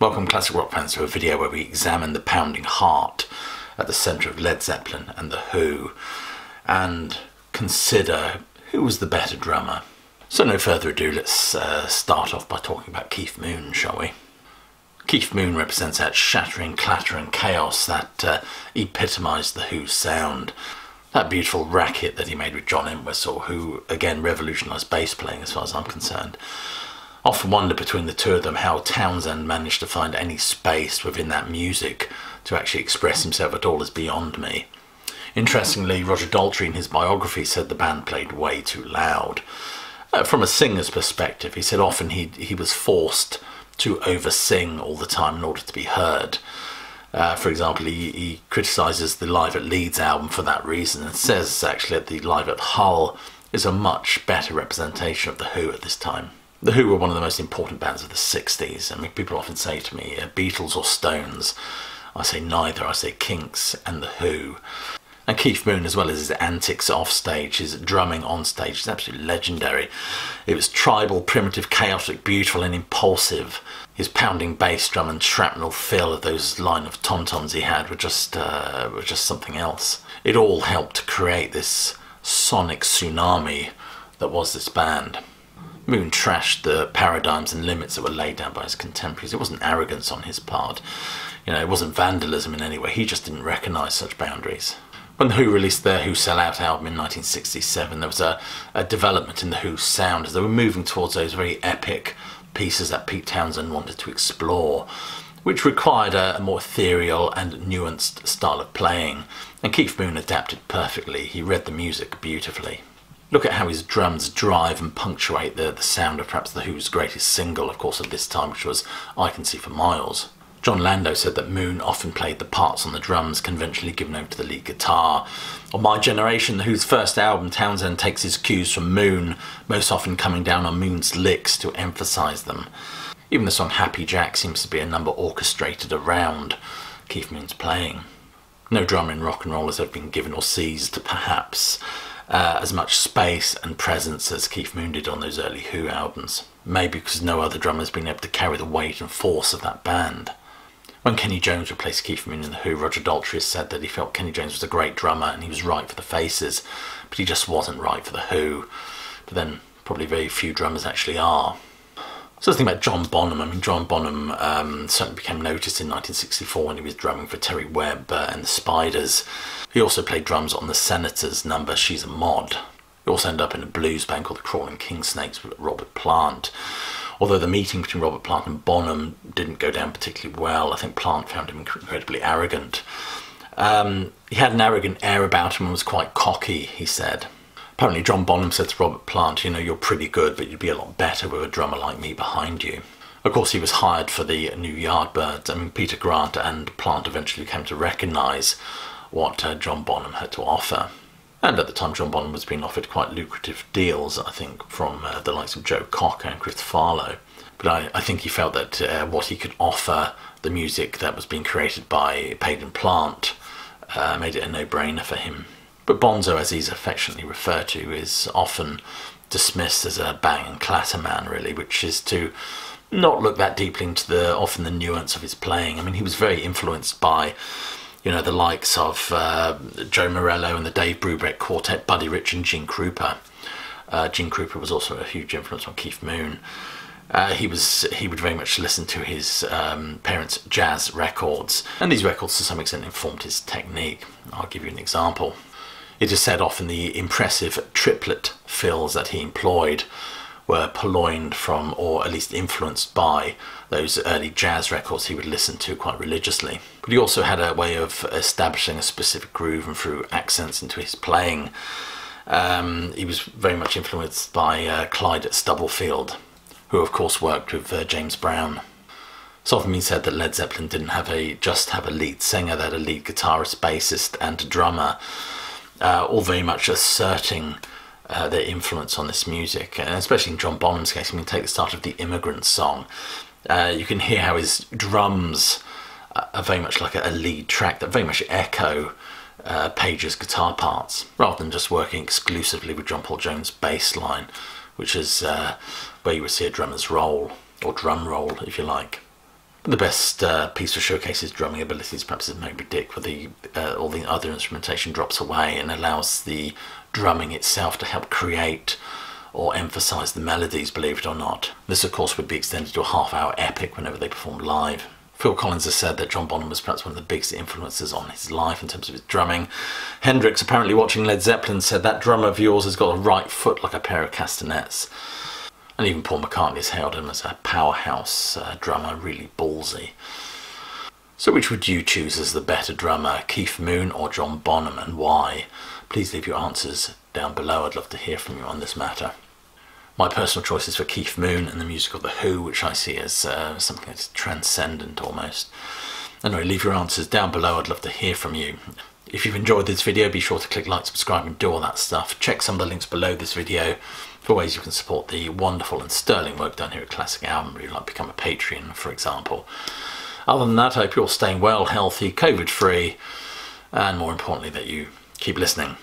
Welcome, classic rock fans, to a video where we examine the pounding heart at the centre of Led Zeppelin and The Who, and consider who was the better drummer. So no further ado, let's start off by talking about Keith Moon, shall we? Keith Moon represents that shattering clatter and chaos that epitomised The Who's sound. That beautiful racket that he made with John Entwistle, who again revolutionised bass playing as far as I'm concerned. I often wonder between the two of them how Townshend managed to find any space within that music to actually express himself at all is beyond me. Interestingly, Roger Daltrey in his biography said the band played way too loud. From a singer's perspective, he said often he was forced to over-sing all the time in order to be heard. For example, he criticises the Live at Leeds album for that reason, and says actually that the Live at Hull is a much better representation of The Who at this time. The Who were one of the most important bands of the 60s. I mean, people often say to me, Beatles or Stones? I say neither. I say Kinks and The Who. And Keith Moon, as well as his antics off stage, his drumming on stage, is absolutely legendary. It was tribal, primitive, chaotic, beautiful and impulsive. His pounding bass drum and shrapnel fill of those line of tom-toms he had were just something else. It all helped to create this sonic tsunami that was this band. Moon trashed the paradigms and limits that were laid down by his contemporaries. It wasn't arrogance on his part, you know, it wasn't vandalism in any way. He just didn't recognise such boundaries. When The Who released their Who Sell Out album in 1967, there was a development in The Who's sound as they were moving towards those very epic pieces that Pete Townshend wanted to explore, which required a more ethereal and nuanced style of playing. And Keith Moon adapted perfectly. He read the music beautifully. Look at how his drums drive and punctuate the sound of perhaps The Who's greatest single, of course, at this time, which was I Can See For Miles. John Landau said that Moon often played the parts on the drums conventionally given over to the lead guitar. On My Generation, The Who's first album, Townshend takes his cues from Moon, most often coming down on Moon's licks to emphasise them. Even the song Happy Jack seems to be a number orchestrated around Keith Moon's playing. No drummer in rock and roll has ever been given or seized, perhaps, as much space and presence as Keith Moon did on those early Who albums. Maybe because no other drummer has been able to carry the weight and force of that band. When Kenny Jones replaced Keith Moon in The Who, Roger Daltrey has said that he felt Kenny Jones was a great drummer and he was right for The Faces, but he just wasn't right for The Who. But then probably very few drummers actually are. So the thing about John Bonham, I mean, John Bonham certainly became noticed in 1964 when he was drumming for Terry Webb and the Spiders. He also played drums on the Senators' number She's a Mod. He also ended up in a blues band called The Crawling Kingsnakes with Robert Plant. Although the meeting between Robert Plant and Bonham didn't go down particularly well, I think Plant found him incredibly arrogant. He had an arrogant air about him and was quite cocky, he said. Apparently John Bonham said to Robert Plant, you know, you're pretty good, but you'd be a lot better with a drummer like me behind you. Of course, he was hired for the new Yardbirds. I mean, Peter Grant and Plant eventually came to recognise what John Bonham had to offer. And at the time, John Bonham was being offered quite lucrative deals, I think, from the likes of Joe Cocker and Chris Farlowe. But I think he felt that what he could offer, the music that was being created by Pate and Plant, made it a no-brainer for him. But Bonzo, as he's affectionately referred to, is often dismissed as a bang and clatter man, really, which is to not look that deeply into often the nuance of his playing. I mean, he was very influenced by, you know, the likes of Joe Morello and the Dave Brubeck quartet, Buddy Rich and Gene Krupa. Gene Krupa was also a huge influence on Keith Moon. He would very much listen to his parents' jazz records, and these records to some extent informed his technique. I'll give you an example. It is said often the impressive triplet fills that he employed were purloined from, or at least influenced by, those early jazz records he would listen to quite religiously. But he also had a way of establishing a specific groove and threw accents into his playing. He was very much influenced by Clyde Stubblefield, who of course worked with James Brown. It's often been said that Led Zeppelin didn't just have a lead singer, they had a lead guitarist, bassist and a drummer. All very much asserting their influence on this music, and especially in John Bonham's case, I mean, take the start of the Immigrant Song. You can hear how his drums are very much like a lead track that very much echo Page's guitar parts, rather than just working exclusively with John Paul Jones' bass line, which is where you would see a drummer's roll, or drum roll, if you like. The best piece to showcase his drumming abilities perhaps is Moby Dick, where the, all the other instrumentation drops away and allows the drumming itself to help create or emphasise the melodies, believe it or not. This of course would be extended to a half-hour epic whenever they performed live. Phil Collins has said that John Bonham was perhaps one of the biggest influences on his life in terms of his drumming. Hendrix, apparently watching Led Zeppelin, said, "That drummer of yours has got a right foot like a pair of castanets." And even Paul McCartney has hailed him as a powerhouse drummer, really ballsy. So which would you choose as the better drummer, Keith Moon or John Bonham, and why? Please leave your answers down below. I'd love to hear from you on this matter. My personal choice is for Keith Moon and the musical The Who, which I see as something that's transcendent almost. Anyway, leave your answers down below. I'd love to hear from you. If you've enjoyed this video, be sure to click like, subscribe and do all that stuff. Check some of the links below this video for ways you can support the wonderful and sterling work done here at Classic Album, really, like become a Patreon, for example. Other than that, I hope you're all staying well, healthy, COVID-free, and more importantly, that you keep listening.